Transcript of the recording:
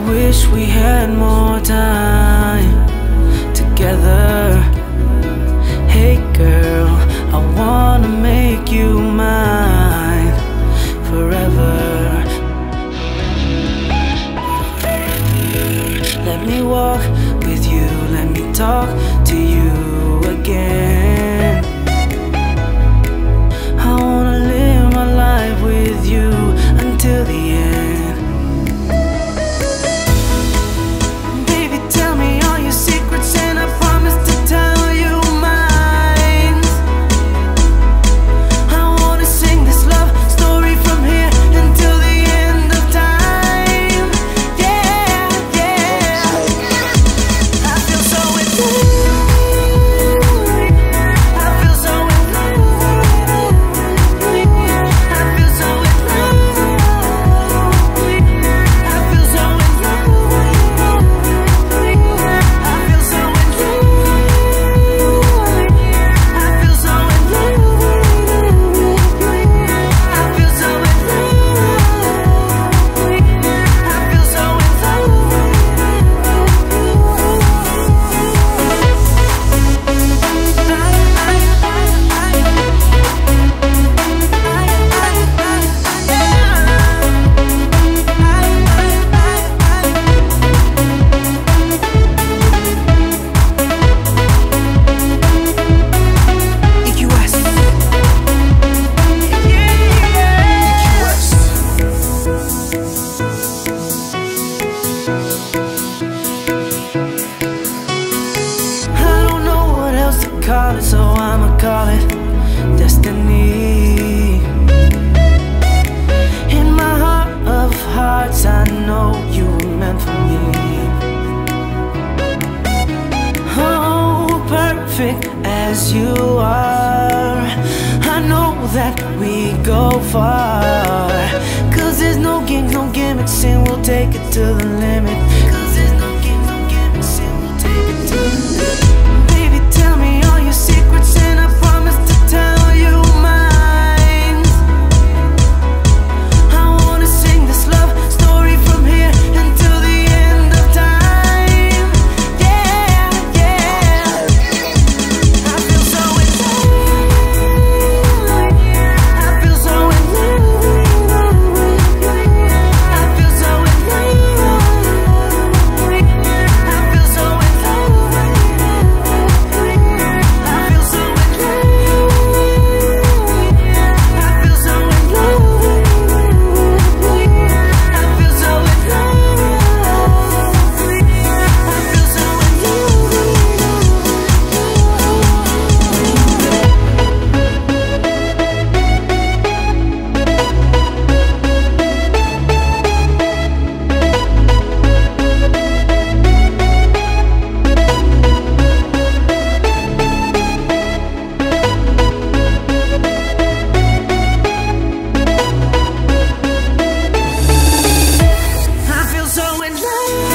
I wish we had more time together. Hey girl, I wanna make you mine forever. Let me walk with you, let me talk to you again. I wanna live my life with you until the end. So I'ma call it destiny. In my heart of hearts, I know you were meant for me. Oh, perfect as you are, I know that we go far. 'Cause there's no games, no gimmicks, and we'll take it to the limit. 'Cause there's no games, no gimmicks, and we'll take it to the limit. Baby, tell me secrets, and I promise to tell you mine. So in love.